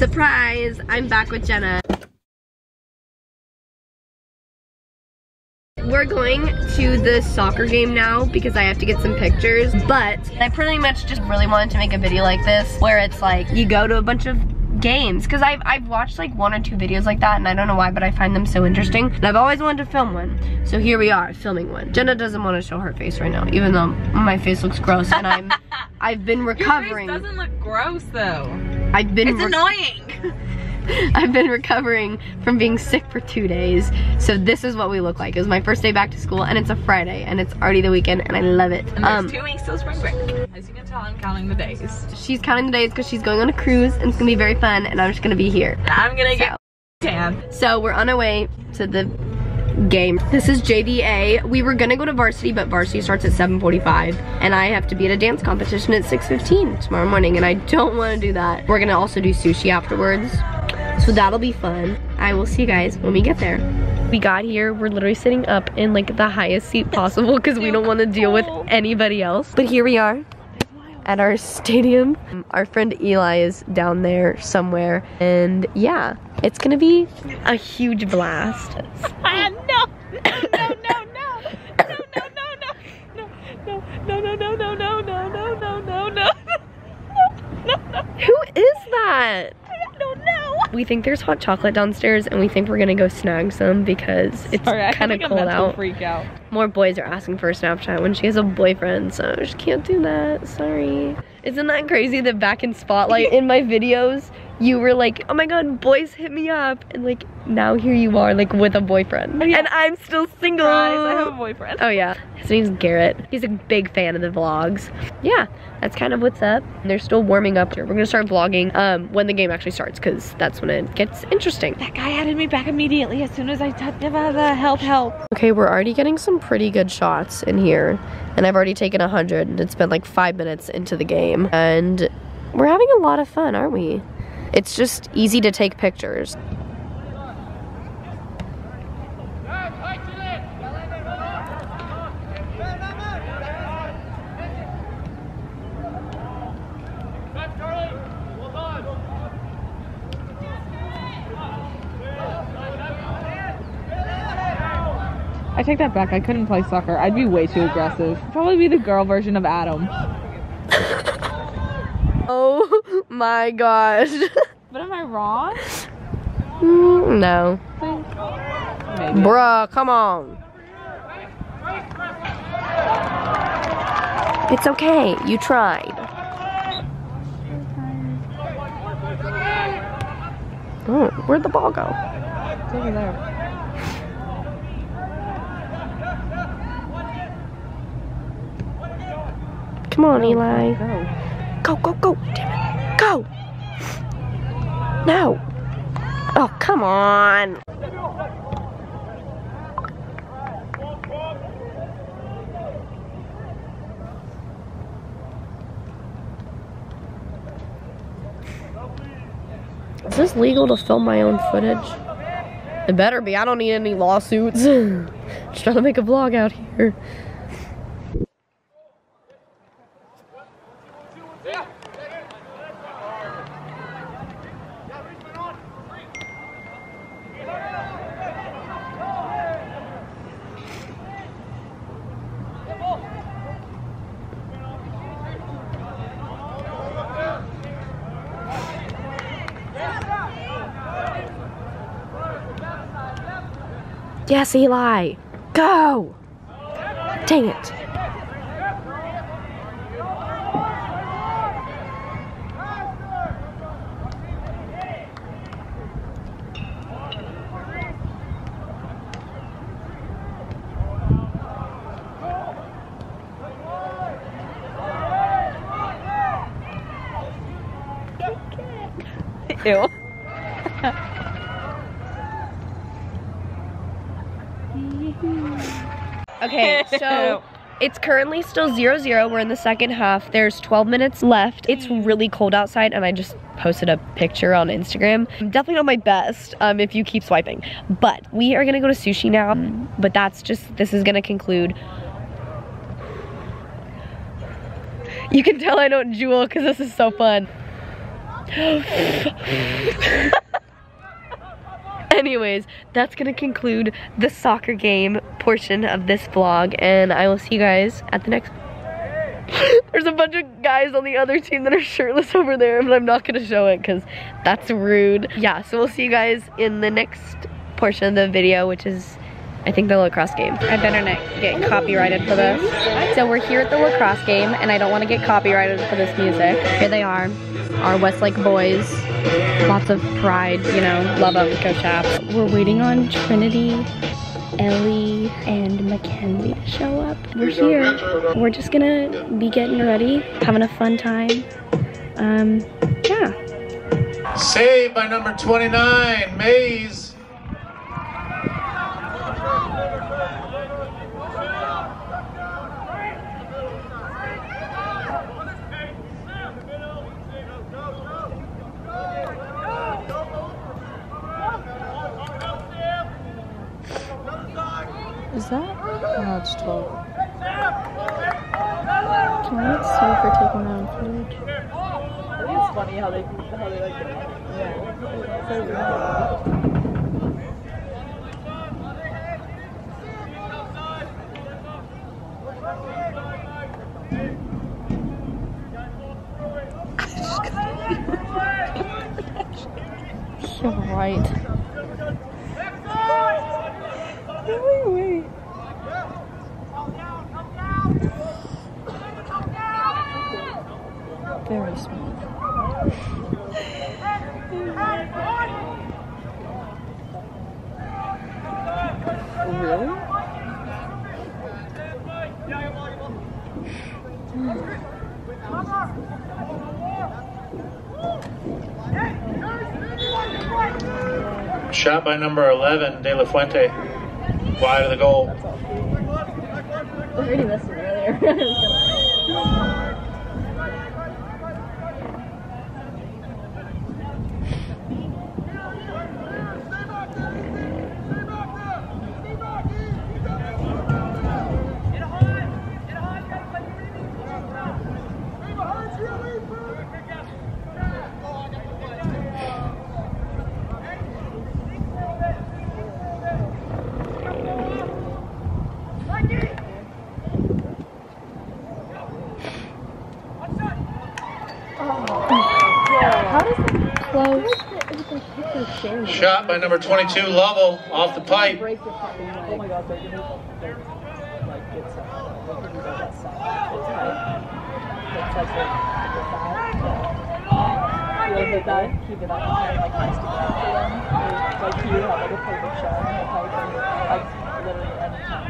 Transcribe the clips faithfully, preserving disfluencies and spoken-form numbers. Surprise, I'm back with Jenna. We're going to the soccer game now because I have to get some pictures, but I pretty much just really wanted to make a video like this where it's like you go to a bunch of games, because I've, I've watched like one or two videos like that and I don't know why, but I find them so interesting and I've always wanted to film one, so here we are filming one. Jenna doesn't want to show her face right now, even though my face looks gross and I'm I've been recovering. Your face doesn't look gross though. I've been it's annoying. I've been recovering from being sick for two days, so this is what we look like. It was my first day back to school, and it's a Friday, and it's already the weekend, and I love it. And there's um, two weeks till spring break. As you can tell, I'm counting the days. She's counting the days because she's going on a cruise, and it's gonna be very fun, and I'm just gonna be here. I'm gonna so. get tan. So we're on our way to the game. This is J V A. We were gonna go to Varsity, but Varsity starts at seven forty-five, and I have to be at a dance competition at six fifteen tomorrow morning, and I don't wanna do that. We're gonna also do sushi afterwards. So that'll be fun. I will see you guys when we get there. We got here, we're literally sitting up in like the highest seat possible because we don't want to deal with anybody else. But here we are at our stadium. Our friend Eli is down there somewhere. And yeah, it's gonna be a huge blast. Ah, no, no, no, no, no, no, no, no, no, no, no, no, no, no, no, no, no, no, no, no. Who is that? We think there's hot chocolate downstairs, and we think we're gonna go snag some because it's kind of cold out. Freak out. More boys are asking for a Snapchat when she has a boyfriend, so she can't do that. Sorry. Isn't that crazy that back in Spotlight in my videos you were like, oh my god, boys hit me up, and like now here you are like with a boyfriend. Oh, yeah. And I'm still single. Surprise, I have a boyfriend. Oh yeah. His name's Garrett. He's a big fan of the vlogs. Yeah, that's kind of what's up. They're still warming up here. We're gonna start vlogging um, when the game actually starts, because that's when it gets interesting. That guy added me back immediately as soon as I touched him. The help, help. Okay, we're already getting some pretty good shots in here, and I've already taken a hundred, and it's been like five minutes into the game, and we're having a lot of fun, aren't we? It's just easy to take pictures. I take that back, I couldn't play soccer. I'd be way too aggressive. Probably be the girl version of Adam. Oh my gosh. But am I wrong? Mm, no. Maybe. Bruh, come on. It's okay, you tried. Oh, where'd the ball go? It's over there. Come on, no, Eli. Go. go, go, go. Damn it. Go. No. Oh, come on. Is this legal to film my own footage? It better be. I don't need any lawsuits. Just trying to make a vlog out here. Yes, Eli. Go! Dang it. Ew. Okay, so it's currently still zero zero. We're in the second half. There's twelve minutes left. It's really cold outside, and I just posted a picture on Instagram. I'm definitely not my best um, if you keep swiping. But we are gonna go to sushi now, but that's just, this is gonna conclude. You can tell I don't jewel because this is so fun. Anyways, that's gonna conclude the soccer game portion of this vlog, and I will see you guys at the next. There's a bunch of guys on the other team that are shirtless over there, but I'm not gonna show it because that's rude. Yeah, so we'll see you guys in the next portion of the video, which is, I think, the lacrosse game. I better not get copyrighted for this. So we're here at the lacrosse game, and I don't want to get copyrighted for this music. Here they are, our Westlake boys. Lots of pride, you know, love them, Coach Chaps. We're waiting on Trinity, Ellie, and Mackenzie to show up. We're here. We're just gonna be getting ready, having a fun time. Um, yeah. Saved by number twenty-nine, Mays. Is that? Oh, it's twelve. Can I not see if they're taking their own footage? I think it's funny how they, how they like it. Yeah. I just got You're right. Very smooth. Really? Shot by number eleven, De La Fuente. Wide of the goal. I was reading this one earlier. Shot by number twenty-two, Lovell, off the pipe. Oh my God, they're gonna like get some. Keep it up. Like you have like a perfect shot on the pipe, and like literally every time.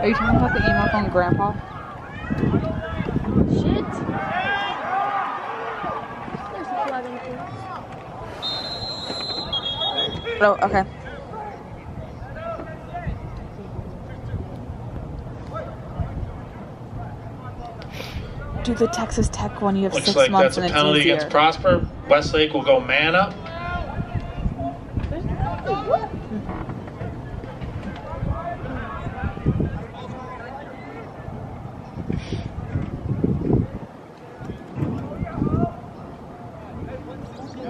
Are you talking about the email from Grandpa? Shit. Oh, okay. Do the Texas Tech one. You have Looks six like months. Looks like that's a penalty against Prosper. Westlake will go man up.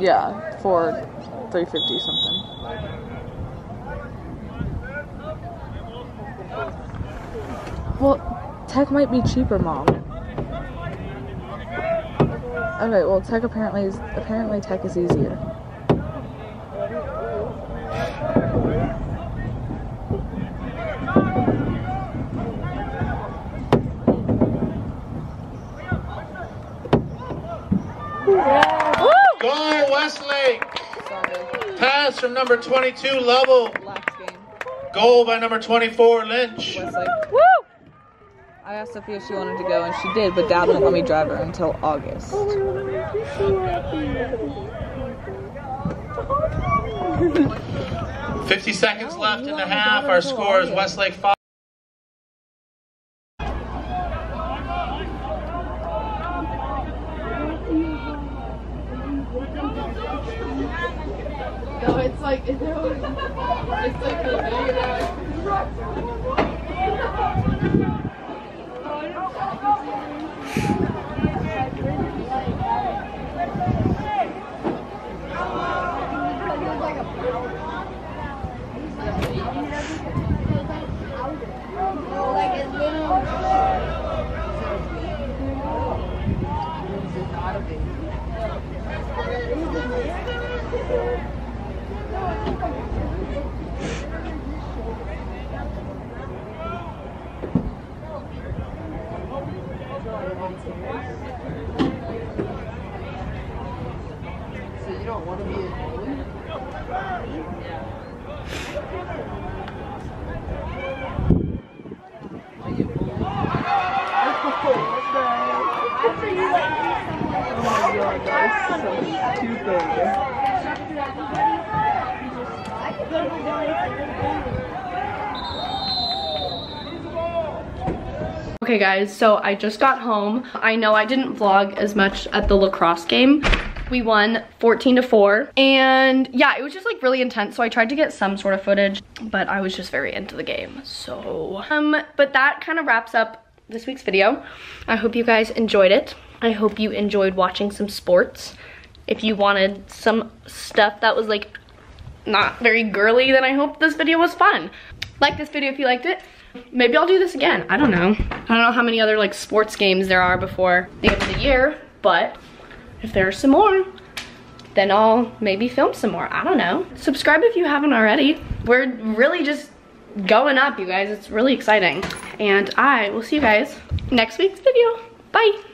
Yeah, for three fifty something. Well, Tech might be cheaper, Mom. Okay, well, Tech apparently is apparently Tech is easier. Yeah. Go Westlake! Sorry. Pass from number twenty-two, Lovell. Goal by number twenty-four, Lynch. Westlake. Woo! I asked Sophia if she wanted to go, and she did, but Dad wouldn't let me drive her until August. Oh my God, I'm so happy. fifty seconds oh, left in the half. Our score is Westlake five. No, it's like, it's like the video. Thank you. So you don't want to be a Okay guys, so I just got home. I know I didn't vlog as much at the lacrosse game. We won fourteen to four, and yeah, it was just like really intense, so I tried to get some sort of footage, but I was just very into the game, so. Um, but that kind of wraps up this week's video. I hope you guys enjoyed it. I hope you enjoyed watching some sports. If you wanted some stuff that was like not very girly, then I hope this video was fun. Like this video if you liked it. Maybe I'll do this again, I don't know. I don't know how many other like sports games there are before the end of the year, but if there are some more, then I'll maybe film some more, I don't know. Subscribe if you haven't already. We're really just going up, you guys. It's really exciting. And I will see you guys next week's video. Bye.